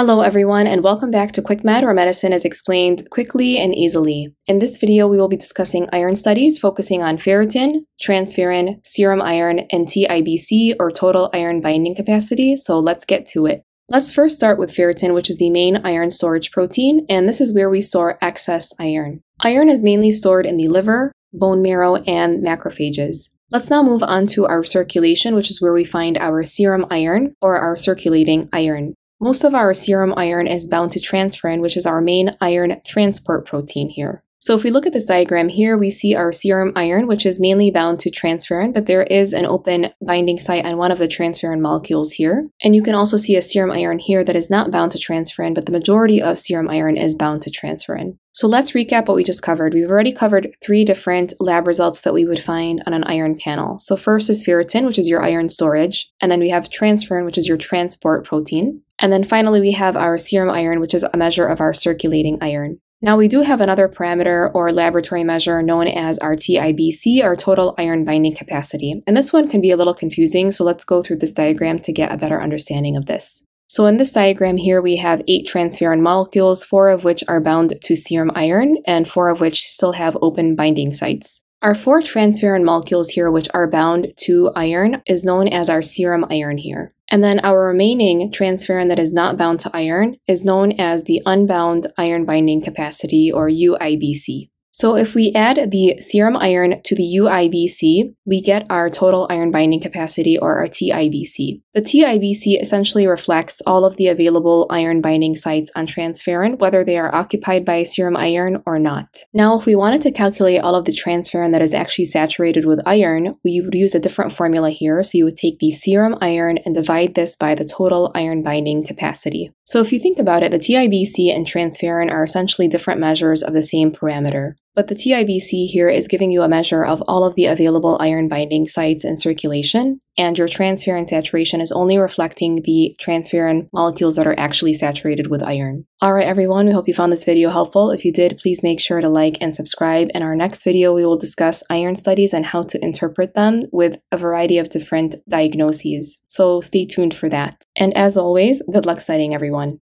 Hello everyone and welcome back to QuickMed, where medicine is explained quickly and easily. In this video, we will be discussing iron studies focusing on ferritin, transferrin, serum iron, and TIBC or total iron binding capacity, so let's get to it. Let's first start with ferritin, which is the main iron storage protein, and this is where we store excess iron. Iron is mainly stored in the liver, bone marrow, and macrophages. Let's now move on to our circulation, which is where we find our serum iron or our circulating iron. Most of our serum iron is bound to transferrin, which is our main iron transport protein here. So if we look at this diagram here, we see our serum iron, which is mainly bound to transferrin, but there is an open binding site on one of the transferrin molecules here. And you can also see a serum iron here that is not bound to transferrin, but the majority of serum iron is bound to transferrin. So let's recap what we just covered. We've already covered three different lab results that we would find on an iron panel. So first is ferritin, which is your iron storage, and then we have transferrin, which is your transport protein. And then finally, we have our serum iron, which is a measure of our circulating iron. Now, we do have another parameter or laboratory measure known as our TIBC, our total iron binding capacity. And this one can be a little confusing, so let's go through this diagram to get a better understanding of this. So in this diagram here, we have 8 transferrin molecules, 4 of which are bound to serum iron, and 4 of which still have open binding sites. Our 4 transferrin molecules here, which are bound to iron, is known as our serum iron here. And then our remaining transferrin that is not bound to iron is known as the unbound iron binding capacity, or UIBC. So if we add the serum iron to the UIBC, we get our total iron binding capacity, or our TIBC. The TIBC essentially reflects all of the available iron binding sites on transferrin, whether they are occupied by serum iron or not. Now, if we wanted to calculate all of the transferrin that is actually saturated with iron, we would use a different formula here. So you would take the serum iron and divide this by the total iron binding capacity. So if you think about it, the TIBC and transferrin are essentially different measures of the same parameter. But the TIBC here is giving you a measure of all of the available iron binding sites in circulation, and your transferrin saturation is only reflecting the transferrin molecules that are actually saturated with iron. Alright everyone, we hope you found this video helpful. If you did, please make sure to like and subscribe. In our next video, we will discuss iron studies and how to interpret them with a variety of different diagnoses. So stay tuned for that. And as always, good luck studying everyone.